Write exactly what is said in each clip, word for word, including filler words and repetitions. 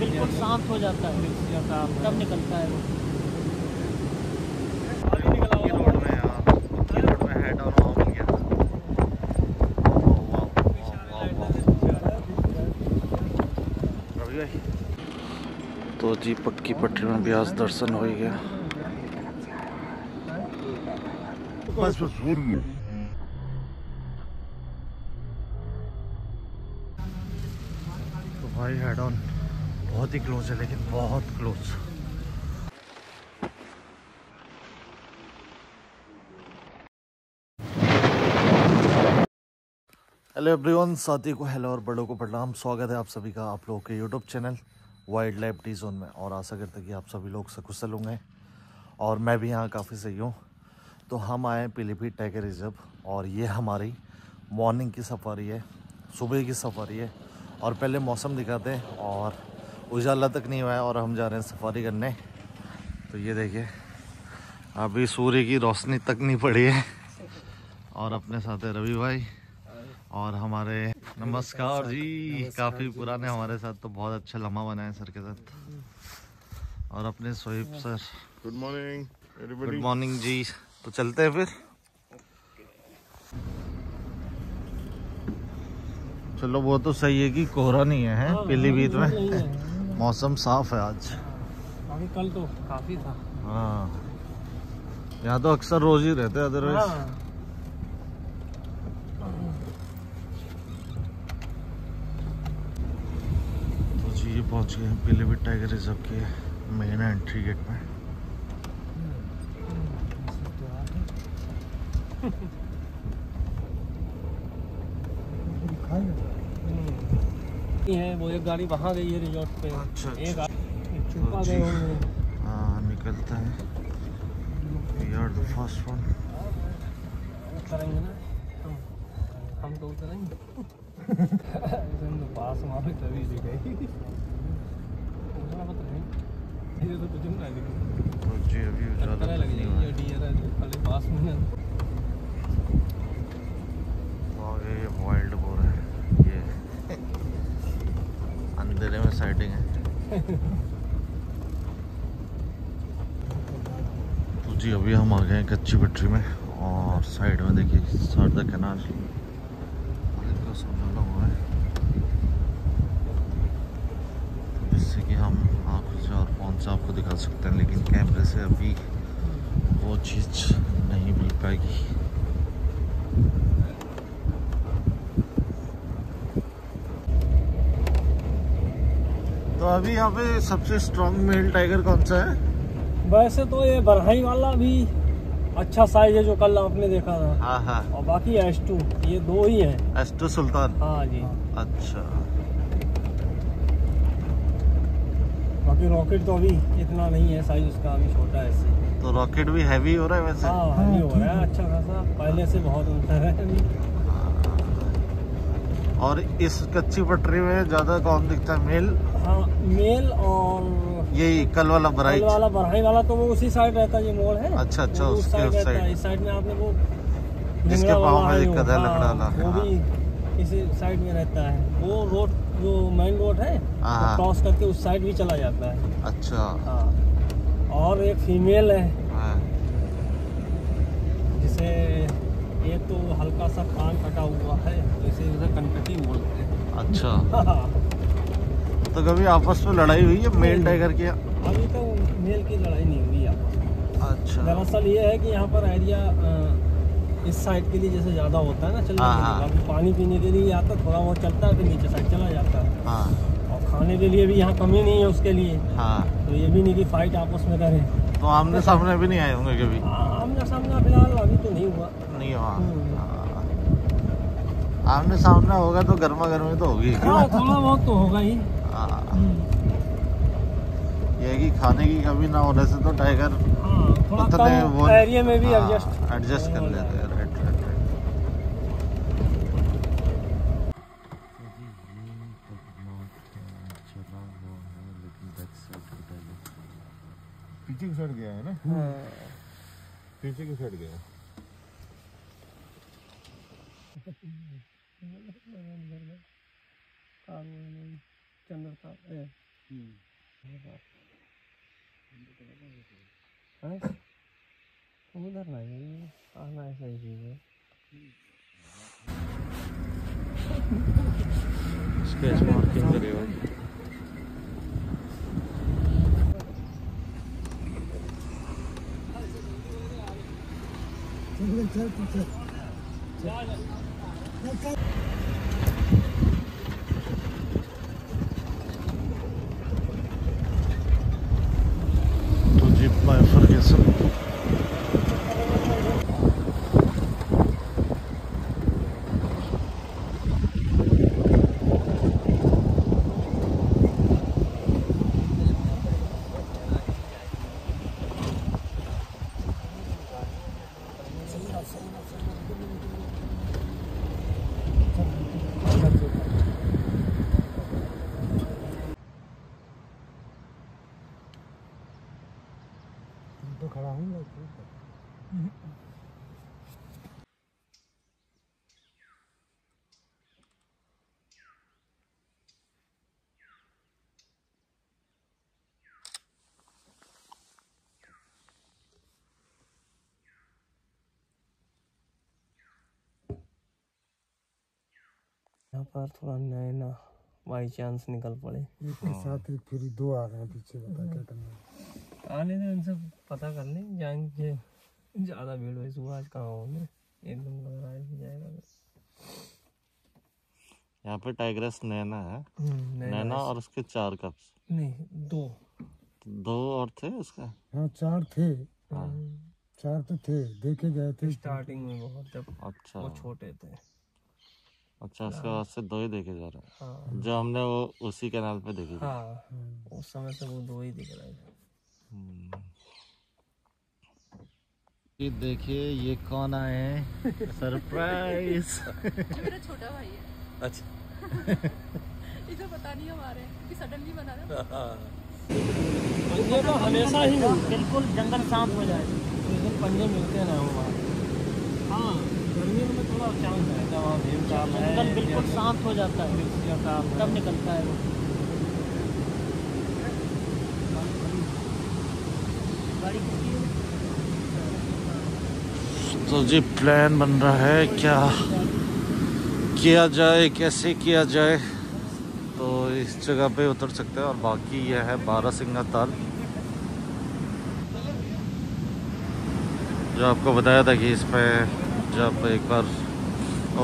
बिल्कुल शांत हो जाता है, तब निकलता है वो। तो जी पक्की पटरी में ब्यास दर्शन हो गया। तो भाई हेड ऑन बहुत ही क्लोज है, लेकिन बहुत क्लोज। हेलो एवरीवन, साथी को हेलो और बड़ों को प्रणाम। स्वागत है आप सभी का आप लोगों के YouTube channel wild life D zone में, और आशा करते हैं कि आप सभी लोग सकुशल होंगे और मैं भी यहाँ काफ़ी सही हूँ। तो हम आए पीलीभीत टाइगर रिजर्व और ये हमारी मॉर्निंग की सफारी है, सुबह की सफारी है। और पहले मौसम दिखाते हैं, और उजाला तक नहीं हुआ है और हम जा रहे हैं सफारी करने। तो ये देखिए अभी सूर्य की रोशनी तक नहीं पड़ी है। और अपने साथ है रवि भाई और हमारे नमस्कार जी, काफ़ी पुराने हमारे साथ, तो बहुत अच्छा लम्हा बनाया सर के साथ। और अपने Shoaib sir, good morning good morning जी। तो चलते हैं फिर, चलो। वो तो सही है कि कोहरा नहीं है, है? पीलीभीत में मौसम साफ है आज, बाकी कल तो काफी था। हाँ, यहाँ तो अक्सर रोज ही रहते, अदरवाइज पहुंच गए पीलीभीत टाइगर रिजर्व के मेन एंट्री गेट में। ये है वो, एक गाड़ी वहाँ गई है रिजॉर्ट पे। अच्छा, एक छुपा गए होंगे। हाँ, निकलता है यार द फर्स्ट वन। उतरेंगे ना हम, तो उतरेंगे पास वहाँ पे तभी दिखाई। तो जी अभी उजाला लग जाएगी। आगे ये वाइल्ड बोर है, ये अंधेरे में साइटिंग है। तो जी अभी हम आ गए हैं कच्ची पटरी में, और साइड में देखिए शारदा कैनाल का समझौला हुआ है, जिससे कि हम और कौन सा आपको दिखा सकते हैं, लेकिन कैमरे से अभी वो चीज़ नहीं मिल पाएगी। तो अभी यहाँ पे सबसे स्ट्रॉन्ग मेल टाइगर कौन सा है? वैसे तो ये बरही वाला भी अच्छा साइज है जो कल आपने देखा था। हाँ हाँ, और बाकी एस टू, ये दो ही हैं। S two Sultan. हाँ जी। अच्छा, बाकी रॉकेट तो अभी इतना नहीं है, साइज उसका अभी छोटा है इससे। तो रॉकेट भी हैवी हो रहा है वैसे? हाँ, हैवी हो रहा है अच्छा खासा, पहले से बहुत अंतर है अभी। और इस कच्ची पटरी में ज्यादा कौन दिखता है? मेल। हाँ, मेल। और यही कल वाला बराही वाला बराही वाला तो वो उसी साइड रहता है, ये मोड़ है। अच्छा अच्छा, तो उसके उस साइड। इस साइड में आपने वो जिसके पाँव में दिक्कत है, लकड़ा वाला, वो भी इसी साइड में रहता है। वो रोड जो मेन रोड है तो क्रॉस करके उस साइड भी चला जाता है। अच्छा। हाँ, और एक फीमेल है जिसे ये तो हल्का सा कान कटा हुआ है, जैसे उधर कनकटी बोलते हैं। अच्छा। हाँ। तो कभी आपस में लड़ाई हुई है मेल टाइगर की? अभी तो मेल की लड़ाई नहीं हुई आपस में। अच्छा। दरअसल ये है कि यहाँ पर एरिया इस साइड के लिए जैसे ज्यादा होता है ना चलने के लिए, पानी पीने के लिए आता, थोड़ा बहुत चलता है फिर नीचे साइड चला जाता है। हाँ। और खाने के लिए भी यहाँ कमी नहीं है उसके लिए। हाँ। तो ये भी नहीं कि फाइट आपस में करें। तो आमने सामने भी नहीं आए होंगे कभी? आमने सामने फिलहाल अभी तो नहीं हुआ। नहीं हुआ। आमने सामने होगा तो गर्मा गर्मी तो होगी, थोड़ा बहुत तो होगा ही। यह कि खाने की कमी ना होने से तो टाइगर उतने वो एरिया में भी एडजस्ट एडजस्ट कर लेते हैं। पीछे घुसड़ गया है ना, पीछे घुसड़ गया। चंद्रता उधर नहीं आना ऐसा ही चीज है। स्केच मार्किंग करें भाई। चल चल चल चल यहाँ पर थोड़ा नए ना बाई चांस निकल पड़े इसके साथ ही फिर दो आ गए पीछे, बता क्या करना। आने दे उनसे पता कर ले जाएंगे, ज्यादा भीड़ है सुबह आज कहाँ होने एकदम लग रहा है कि जाएगा। यहाँ पे टाइग्रेस नैना है, नैना और उसके चार कप्स नहीं दो दो और थे उसके। हाँ चार थे, चार तो थे देखे गए थे स्टार्टिंग में बहुत, जब अच्छा वो छोटे थे। अच्छा उसके बाद से दो ही देखे जा रहे हैं। हाँ। जो हमने वो उसी कैनाल पे देखे। हाँ। उस समय से वो दो ही दिख रहे हैं। ये देखिए ये कौन आए हैं सरप्राइज। मेरा छोटा भाई है। अच्छा इधर पता नहीं हमारे कि सडनली बना रहा है। ये तो हमेशा ही बिल्कुल जंगल शांत हो जाए लेकिन पंजे मिलते ना वहाँ। हाँ गर्मी में थोड़ा चांस है जब आप जंगल बिल्कुल शांत हो जाता है तब निकलता है वो। तो जी प्लान बन रहा है क्या किया जाए, कैसे किया जाए। तो इस जगह पे उतर सकते हैं और बाकी यह है बारा सिंघा ताल, जो आपको बताया था कि इस पर जब एक बार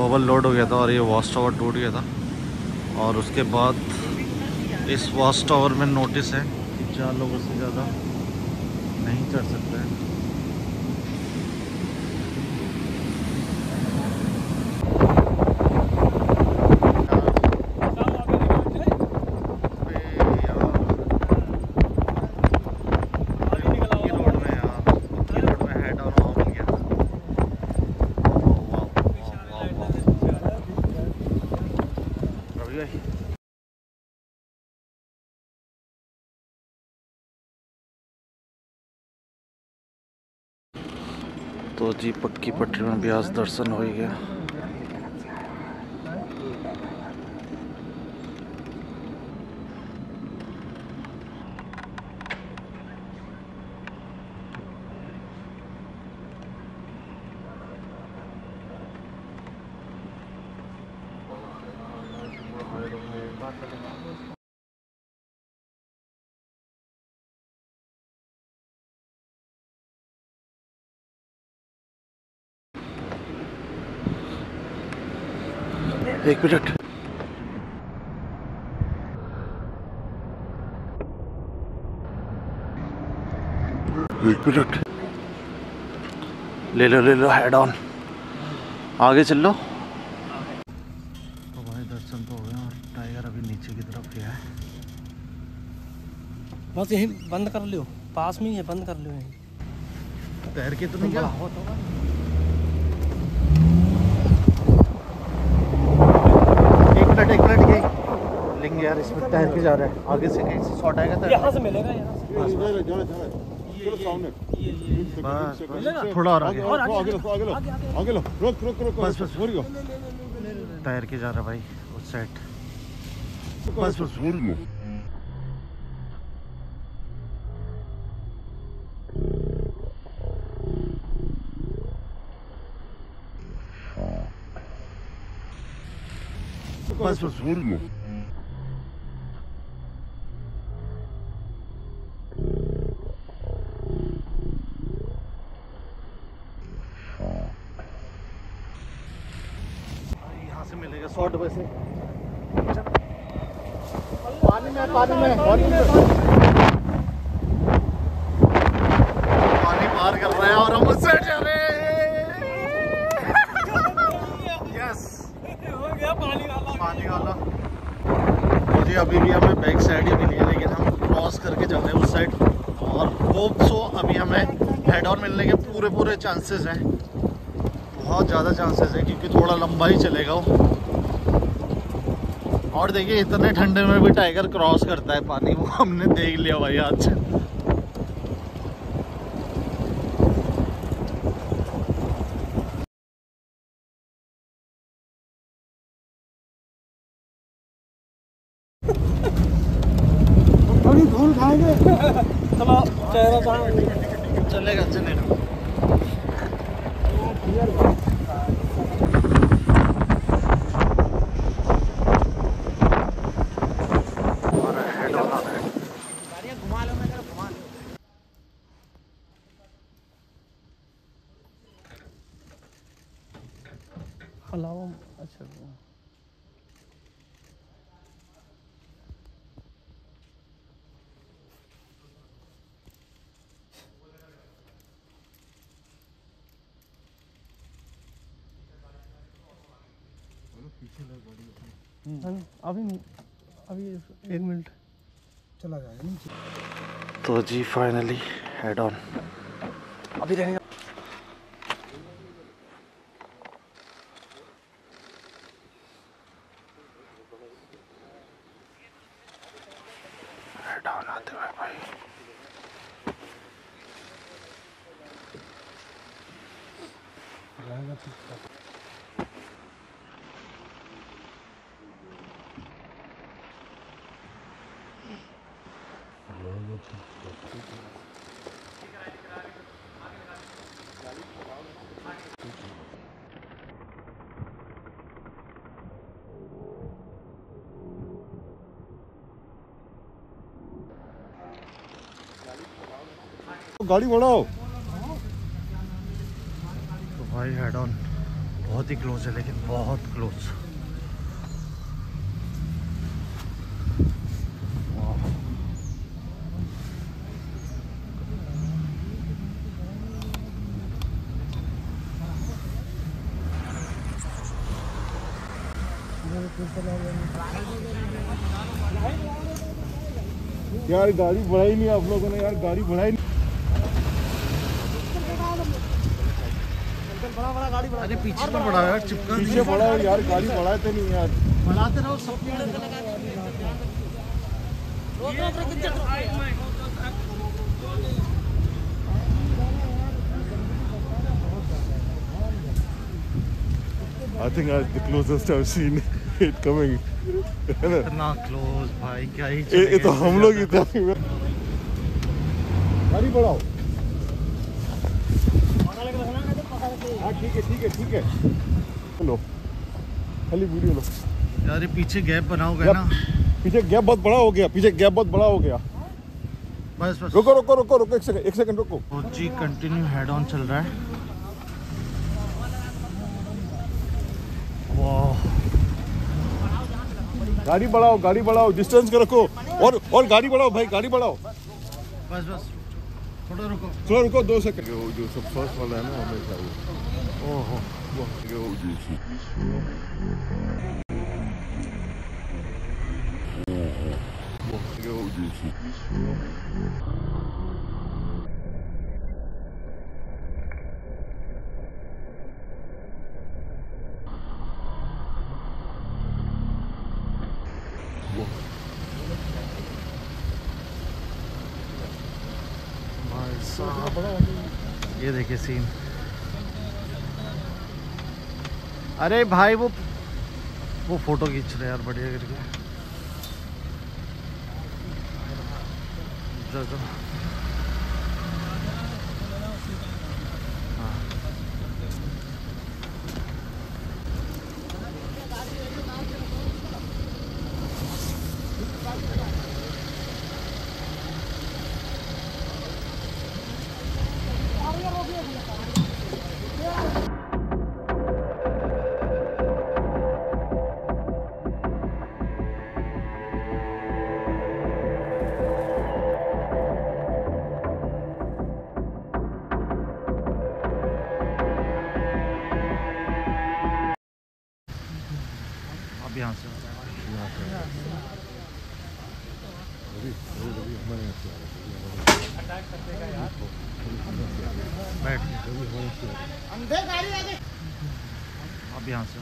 ओवरलोड हो गया था और ये वॉच टावर टूट गया था, और उसके बाद इस वॉच टावर में नोटिस है कि चार लोगों से ज़्यादा नहीं चढ़ सकते जी। पट की पटरी में भी आज दर्शन हो ही गया। एक मिनट एक मिनट ले लो ले लो हेड ऑन आगे चल लो। तो भाई दर्शन तो हो गए और टाइगर अभी नीचे की तरफ गया है। बस यही बंद कर लियो, पास में ही है बंद कर लियो यहीं। तैर के तो नहीं गया हो तो एक मिनट के लेंगे यार, इसमें टहर के जा रहा है आगे से कहीं से शॉट आएगा तो यहाँ से मिलेगा। यहाँ से जाओ जाओ चलो सामने बस बस थोड़ा और आगे और आगे लो आगे लो आगे लो रोक रोक रोक बस बस हो गया। टहर के जा रहा है भाई उस साइड बस बस हो गया। पास वसूल लो। यहाँ से मिलेगा शॉर्ट वैसे। पानी में पानी में पानी पार कर रहे हैं और हम उससे जा रहे हैं। पानी वाला मुझे अभी भी हमें बैक साइड ही मिली है, लेकिन हम क्रॉस करके जा रहे हैं उस साइड और होप सो अभी हमें हेड ऑन मिलने के पूरे पूरे चांसेस हैं, बहुत ज़्यादा चांसेस हैं क्योंकि थोड़ा लंबा ही चलेगा वो। और देखिए इतने ठंडे में भी टाइगर क्रॉस करता है पानी, वो हमने देख लिया भाई आज। चलेगा चलेगा घुमा लो मैं घुमा लो। हलाओ अच्छा अभी अभी एक मिनट चला जाएगा नीचे। तो जी फाइनली हेड ऑन अभी रहेगा। हेड ऑन आते हुए भाई गाड़ी बढ़ाओ। तो भाई हेड ऑन बहुत ही क्लोज है, लेकिन बहुत क्लोज। यार गाड़ी बढ़ाई नहीं आप लोगों ने, यार गाड़ी बढ़ाई नहीं। अरे पीछे पर बढ़ा यार, चिपका पीछे बढ़ा यार, गाड़ी बढ़ाते नहीं यार, बढ़ाते रहो सब पीछे लगा दो। I think the closest I have seen it coming. इतना क्लोज भाई क्या ही चीज है। तो हम लोग इतना गाड़ी बढ़ाओ। ठीक है ठीक है ठीक है हेलो खाली वीडियो लो यार। ये पीछे गैप बनाओगे ना, पीछे गैप बहुत बड़ा हो गया, पीछे गैप बहुत बड़ा हो गया। बस बस रुको रुको रुको रुको एक सेकंड एक सेकंड रुको। तो जी कंटिन्यू हेड ऑन चल रहा है। वाह गाड़ी बढ़ाओ गाड़ी बढ़ाओ, डिस्टेंस को रखो और और गाड़ी बढ़ाओ भाई गाड़ी बढ़ाओ। बस बस थोड़ा रुको थोड़ा रुको दो सेकंड। जो सब फर्स्ट वाला है ना हमेशा ओहो ये देखिए सीन। अरे भाई वो वो फोटो खींच रहे यार बढ़िया करके। अब यहाँ से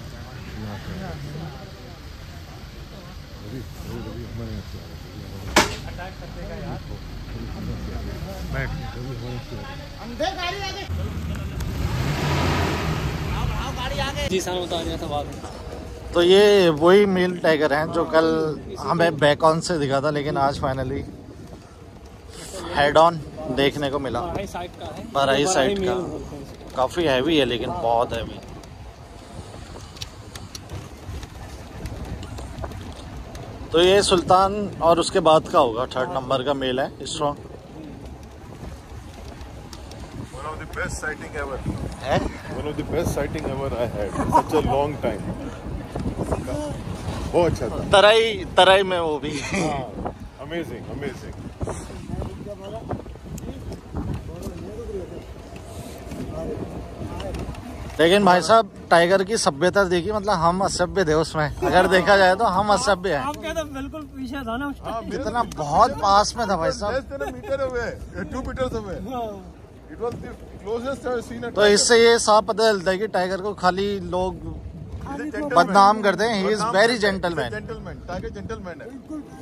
जी सर बता दिया था बाद में। तो ये वही मेल टाइगर हैं जो कल हमें बैक ऑन से दिखा था, लेकिन आज फाइनली हेड ऑन देखने को मिला। बराही साइड का काफ़ी हैवी है, लेकिन बहुत हैवी। तो ये सुल्तान और उसके बाद का होगा, थर्ड नंबर का मेल है, strong. One of the best sighting ever. है? One of the best sighting ever I had. Such a long time. बहुत अच्छा था। तराई तराई में वो भी। Amazing, amazing. लेकिन भाई साहब टाइगर की सभ्यता देखी, मतलब हम असभ्य थे उसमें। अगर देखा जाए तो हम असभ्य हैं। आप क्या था, बिल्कुल पीछे था ना उसमें। इतना बहुत पास में था भाई साहब। तो इससे ये साफ पता चलता है कि टाइगर को खाली लोग बदनाम करते हैं। He is very gentleman. Gentleman tiger gentleman है।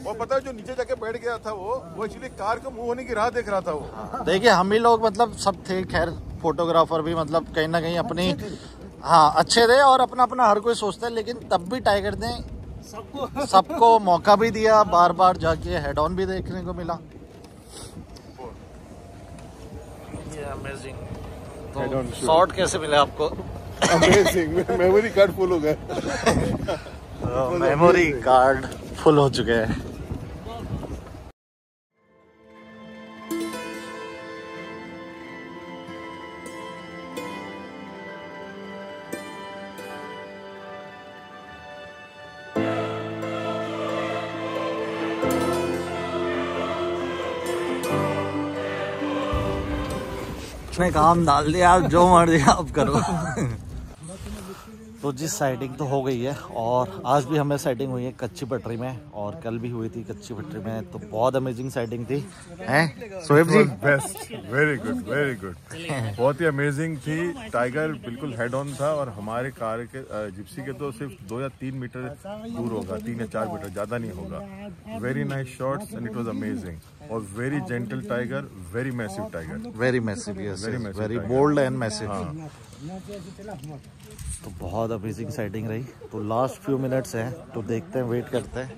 और पता है जो नीचे जाके बैठ गया था वो वो एक्चुअली कार का मूव होने की राह देख रहा था वो। देखिए हम ही लोग मतलब सब थे, खैर फोटोग्राफर भी मतलब कहीं ना कहीं अपनी हाँ अच्छे थे और अपना अपना हर कोई सोचता है, लेकिन तब भी टाइगर ने सबको सबको मौका भी दिया। बार बार जाके हेड ऑन भी देखने को मिला। अमेजिंग। शॉट कैसे मिले आपको? अमेजिंग। मेमोरी कार्ड फुल हो गया। मेमोरी कार्ड फुल हो चुके हैं। उसने काम डाल दिया, आप जो मर्जी आप करो। तो जिस साइटिंग तो हो गई है और आज भी हमें साइटिंग हुई है कच्ची पटरी में, और कल भी हुई थी कच्ची पटरी में। तो बहुत अमेजिंग साइटिंग थी, हैं Shoaib ji? Best, very good very good. बहुत ही अमेजिंग थी। टाइगर बिल्कुल हेड ऑन था और हमारे कार के जिप्सी के तो सिर्फ दो या तीन मीटर दूर होगा, तीन या चार मीटर, ज़्यादा नहीं होगा। Very nice shots and it was amazing. और very gentle tiger, very massive tiger, very massive, very bold and massive. तो बहुत अमेजिंग साइटिंग रही। तो लास्ट फ्यू मिनट्स हैं, तो देखते हैं, वेट करते हैं।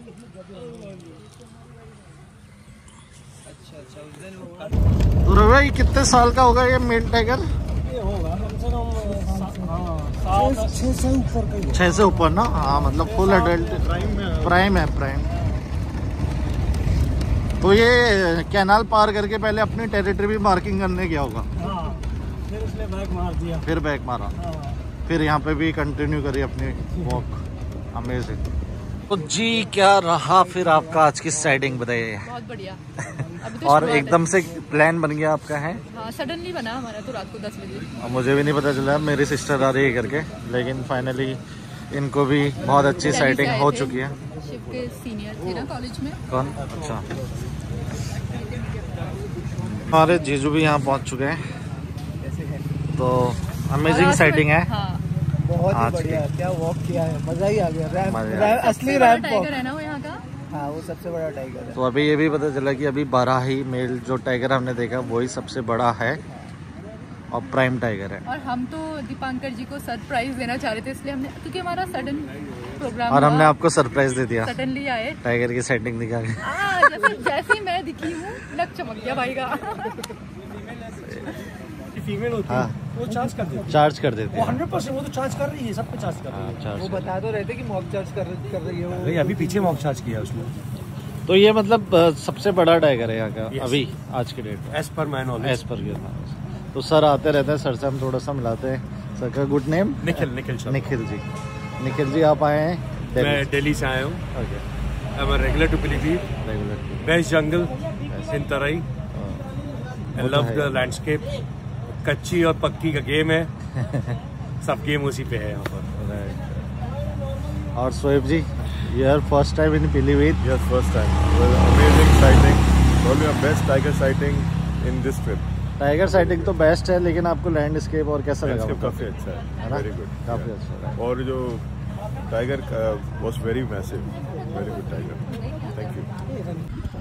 तो रवि कितने साल का होगा ये मेल टाइगर? ये होगा कम से कम छः से ऊपर का। छः से ऊपर ना? हाँ मतलब फुल एडल्ट प्राइम है। प्राइम। तो ये कैनाल पार करके पहले अपनी टेरिटरी भी मार्किंग करने गया होगा, फिर उसने बैक मार दिया, फिर बैक मारा, फिर यहाँ पे भी कंटिन्यू करी अपनी वॉक। अमेजिंग। तो जी क्या रहा फिर आपका आज की साइडिंग, बताइए? बहुत बढ़िया। अभी तो और एकदम से प्लान बन गया आपका है? हाँ, सडनली बना हमारा तो रात को दस बजे। मुझे भी नहीं पता चला, मेरी सिस्टर आ रही है करके, लेकिन फाइनली इनको भी बहुत अच्छी साइडिंग हो चुकी है। शिव के सीनियर थे ना कॉलेज में। कौन? अच्छा, हमारे जीजू भी यहाँ पहुँच चुके हैं। तो अमेजिंग साइटिंग है। हाँ। बहुत ही बढ़िया, क्या वॉक किया है, मजा ही आ गया। रैम, रैम, असली रैम टाइगर है ना वो यहाँ का। हाँ, वो सबसे बड़ा टाइगर है। तो अभी ये भी पता चला कि अभी बाराही मेल जो टाइगर हमने देखा वही सबसे बड़ा है और प्राइम टाइगर है। और हम तो दीपांकर जी को सरप्राइज देना चाह रहे थे, इसलिए हमने, क्योंकि हमारा सडन प्रोग्राम और हमने आपको सरप्राइज दे दिया। सडनली आए, टाइगर की साइटिंग दिखा के जैसे मैं दिखी हूँ लग चमक गया भाई का। फीमेल होती है, हाँ। वो चार्ज कर देती, चार्ज कर देती है हंड्रेड परसेंट। वो तो चार्ज कर रही है, सब पे चार्ज कर रही है। चार्ज वो बता तो रहते कि मॉक चार्ज कर कर रही है वो। अभी पीछे मॉक चार्ज किया उसने। तो ये मतलब सबसे बड़ा टाइगर है यहाँ का। yes. अभी आज के date as per my knowledge, as per ये। तो सर आते रहते हैं, सर से हम थोड़ा सा मिलाते हैं। सर का गुड नेम? निखिल। निखिल निखिल जी निखिल जी आप आए हैं? मैं दिल्ली से आया हूँ। Regular to Pilibhit, best jungle in Terai. I love the landscape. कच्ची और पक्की का गेम है। सब गेम उसी पे है यहाँ पर। और सोएब जी Your first time in Pilibhit? Yes, first time. It was amazing sighting. Probably our best tiger sighting in this trip. Tiger sighting तो best है, लेकिन आपको landscape और कैसा लगा? Landscape काफी अच्छा है. Very good. काफी अच्छा. और जो tiger was very massive. Very good tiger. Thank you.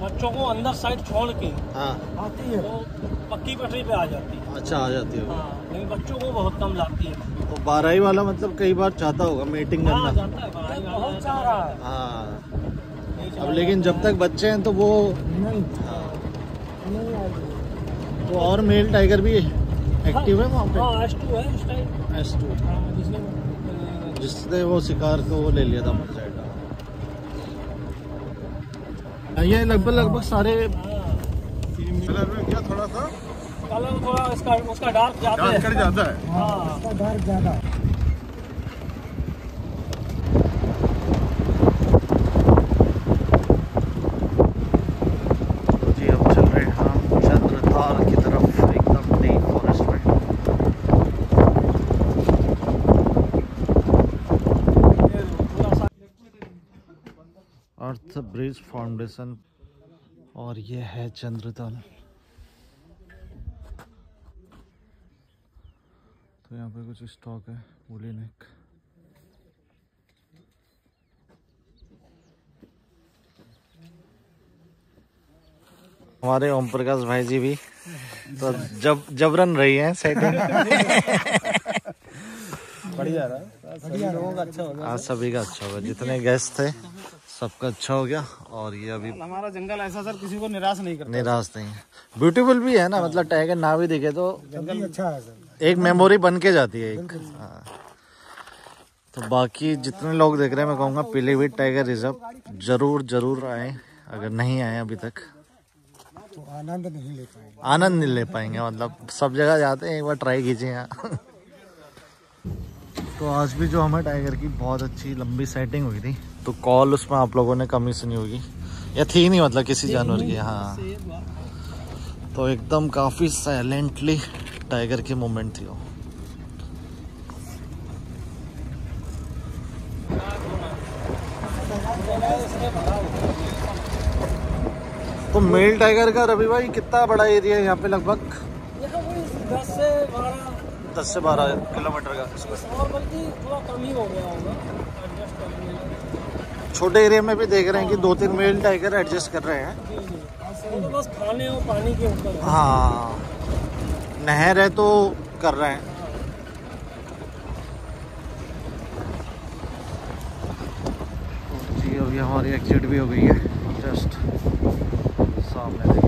बच्चों को अंदर साइड छोड़ के आती है वो पक्की पटरी पे आ जाती है. अच्छा आ जाती है. लेकिन बच्चों को बहुत कम लाती है. तो बाराही वाला मतलब कई बार चाहता होगा मीटिंग करना. जाता है बाराही वाला, बहुत चाह रहा है. हाँ अब लेकिन जब तक बच्चे हैं तो वो नहीं. तो और मेल टाइगर भी एक्टिव है वहाँ पे. एस टू है इस टाइम. एस टू जिसने वो शिकार को वो ले लिया था अपने साइड. ये लगभग लगभग सारे कलर में क्या थोड़ा सा कलर थोड़ा इसका उसका डार्क ज़्यादा है. डार्क ज़्यादा है. हाँ उसका डार्क ज़्यादा है. ब्रिज फाउंडेशन और ये है चंद्रताल. तो यहाँ पे कुछ स्टॉक है बुली नेक. हमारे ओम प्रकाश भाई जी भी तो जब जबरन रही हैं सेटिंग. बढ़िया रहा सभी लोगों का. अच्छा होगा आज सभी का. अच्छा होगा जितने गेस्ट थे सबका अच्छा हो गया. और ये अभी हमारा जंगल ऐसा सर किसी को निराश नहीं करता. निराश नहीं है. ब्यूटीफुल भी है ना. मतलब टाइगर ना भी दिखे तो जंगल अच्छा है सर. एक मेमोरी बन के जाती है एक. हाँ तो बाकी जितने लोग देख रहे हैं मैं कहूँगा पीलीभीत टाइगर रिजर्व जरूर जरूर आए. अगर नहीं आए अभी तक तो आनंद नहीं ले पाएंगे. आनंद नहीं ले पाएंगे. मतलब सब जगह जाते हैं एक बार ट्राई कीजिए यहाँ. तो आज भी जो हमें टाइगर की बहुत अच्छी लंबी सेटिंग हुई थी तो कॉल उसमें आप लोगों ने कमी सुनी होगी या थी नहीं मतलब किसी जानवर की. हाँ तो एकदम काफ़ी साइलेंटली टाइगर की मूवमेंट थी वो. तो मेल टाइगर का रवि भाई कितना बड़ा एरिया है यहाँ पे? लगभग दस से बारह दस से बारह किलोमीटर का. और बल्कि थोड़ा कम ही हो गया होगा. छोटे एरिया में भी देख रहे हैं कि दो तीन मेल टाइगर एडजस्ट कर रहे हैं. तो बस खाने और पानी के ऊपर. हाँ नहर है तो कर रहे हैं. जी अभी हमारी एग्जिट भी हो गई है जस्ट सामने.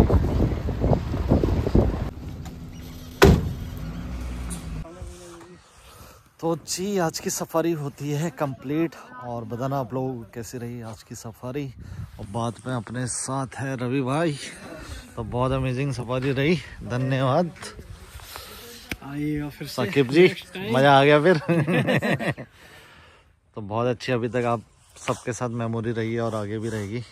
तो जी आज की सफ़ारी होती है कंप्लीट. और बताना आप लोगों को कैसी रही आज की सफ़ारी. और बाद में अपने साथ है रवि भाई. तो बहुत अमेजिंग सफ़ारी रही. धन्यवाद फिर साकिब जी. मज़ा आ गया फिर. तो बहुत अच्छी अभी तक आप सबके साथ मेमोरी रही है और आगे भी रहेगी.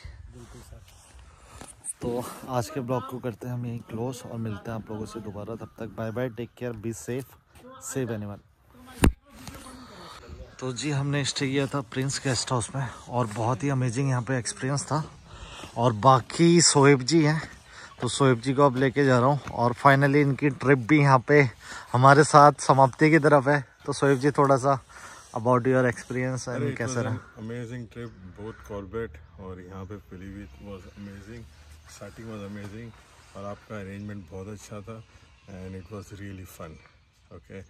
तो आज के ब्लॉग को करते हैं हम यहीं क्लोज और मिलते हैं आप लोगों से दोबारा. तब तक bye bye. Take care. Be safe. Safe animal. तो जी हमने स्टे किया था प्रिंस गेस्ट हाउस में और बहुत ही अमेजिंग यहाँ पे एक्सपीरियंस था. और बाकी सोएब जी हैं तो सोएब जी को अब लेके जा रहा हूँ. और फाइनली इनकी ट्रिप भी यहाँ पे हमारे साथ समाप्ति की तरफ है. तो सोएब जी थोड़ा सा अबाउट योर एक्सपीरियंस एंड कैसा रहा? अमेजिंग ट्रिप बोथ कॉर्बेट और यहाँ पे Pilibhit was amazing. Starting was amazing और आपका अरेंजमेंट बहुत अच्छा था and it was really fun. Okay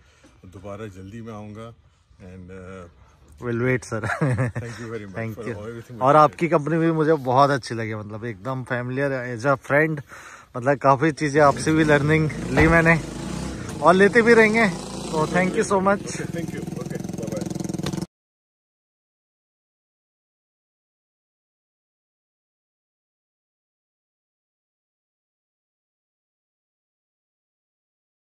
दोबारा जल्दी में आऊँगा and uh, we'll wait sir. thank you very much. thank for you. everything. और आपकी कंपनी भी मुझे बहुत अच्छी लगी. मतलब एकदम फैमिलियर एज अ फ्रेंड. मतलब काफ़ी चीज़ें आपसे भी लर्निंग ली मैंने और लेते भी रहेंगे. तो thank you so much. Thank you.